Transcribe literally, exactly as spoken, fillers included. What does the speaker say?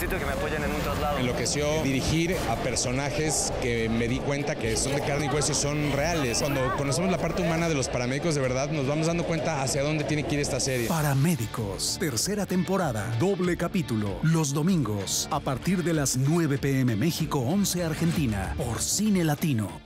necesito que me apoyen en un traslado. Me enloqueció dirigir a personajes que me di cuenta que son de carne y hueso y son reales. Cuando conocemos la parte humana de los paramédicos, de verdad, nos vamos dando cuenta hacia dónde tiene que ir esta serie. Paramédicos, tercera temporada, doble capítulo, los domingos, a partir de las nueve p m México, once Argentina, por Cine Latino.